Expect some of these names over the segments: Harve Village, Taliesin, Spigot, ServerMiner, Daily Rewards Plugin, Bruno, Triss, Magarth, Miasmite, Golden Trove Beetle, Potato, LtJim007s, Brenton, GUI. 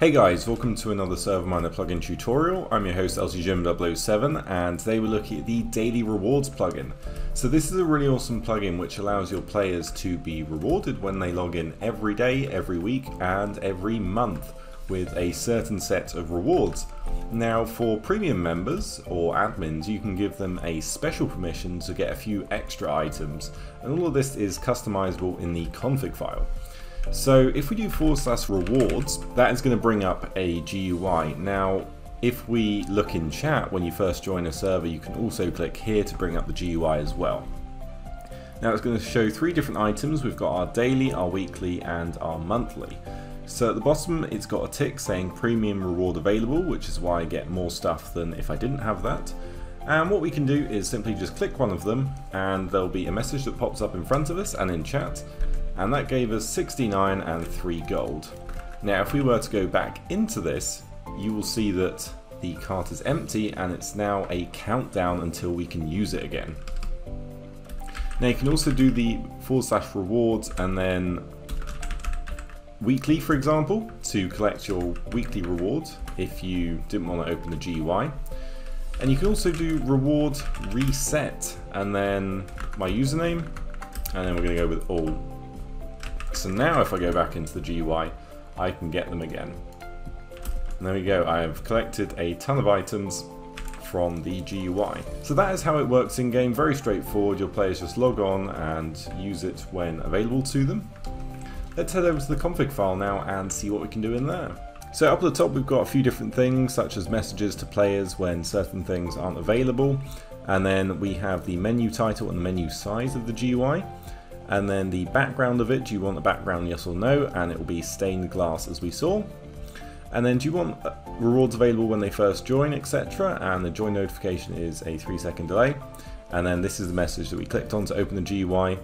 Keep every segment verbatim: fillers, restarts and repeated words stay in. Hey guys, welcome to another ServerMiner plugin tutorial. I'm your host L T Jim zero zero seven and today we're looking at the Daily Rewards plugin. So this is a really awesome plugin which allows your players to be rewarded when they log in every day, every week and every month with a certain set of rewards. Now for premium members or admins you can give them a special permission to get a few extra items, and all of this is customizable in the config file. So if we do forward slash rewards, that is going to bring up a G U I. Now if we look in chat when you first join a server, you can also click here to bring up the G U I as well. Now it's going to show three different items. We've got our daily, our weekly and our monthly. So at the bottom it's got a tick saying premium reward available, which is why I get more stuff than if I didn't have that. And what we can do is simply just click one of them and there'll be a message that pops up in front of us and in chat. And that gave us sixty-nine and three gold. Now if we were to go back into this, you will see that the cart is empty and it's now a countdown until we can use it again. Now you can also do the forward slash rewards and then weekly, for example, to collect your weekly reward if you didn't want to open the G U I. And you can also do reward reset and then my username, and then we're going to go with all. So now if I go back into the G U I, I can get them again. And there we go, I have collected a ton of items from the G U I. So that is how it works in game, very straightforward. Your players just log on and use it when available to them. Let's head over to the config file now and see what we can do in there. So up at the top we've got a few different things, such as messages to players when certain things aren't available. And then we have the menu title and the menu size of the G U I. And then the background of it, do you want a background, yes or no, and it will be stained glass as we saw. And then do you want rewards available when they first join, et cetera, and the join notification is a three second delay. And then this is the message that we clicked on to open the G U I,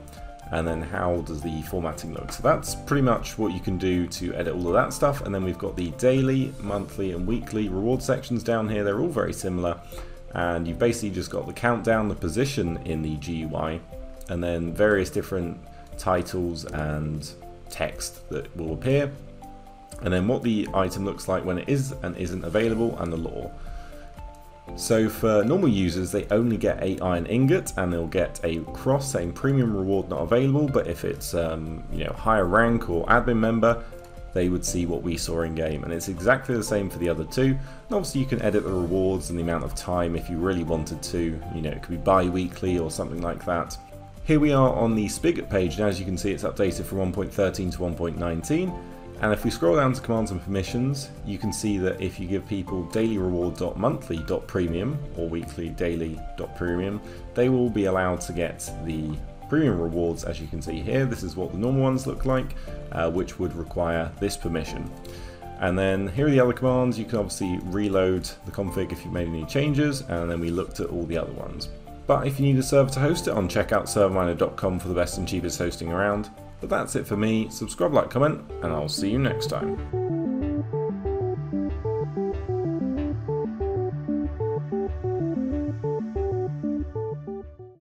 and then how does the formatting look. So that's pretty much what you can do to edit all of that stuff. And then we've got the daily, monthly and weekly reward sections down here, they're all very similar. And you've basically just got the countdown, the position in the G U I, and then various different titles and text that will appear, and then what the item looks like when it is and isn't available, and the lore. So for normal users they only get a iron ingot and they'll get a cross saying premium reward not available, but if it's um, you know, higher rank or admin member they would see what we saw in game, and it's exactly the same for the other two. And obviously you can edit the rewards and the amount of time if you really wanted to, you know, it could be bi-weekly or something like that. Here we are on the Spigot page, and as you can see it's updated from one point thirteen to one point nineteen, and if we scroll down to commands and permissions you can see that if you give people daily reward.monthly.premium or weekly daily.premium they will be allowed to get the premium rewards. As you can see here, this is what the normal ones look like, uh, which would require this permission. And then here are the other commands. You can obviously reload the config if you've made any changes, and then we looked at all the other ones. But if you need a server to host it on, check out server miner dot com for the best and cheapest hosting around. But that's it for me. Subscribe, like, comment, and I'll see you next time.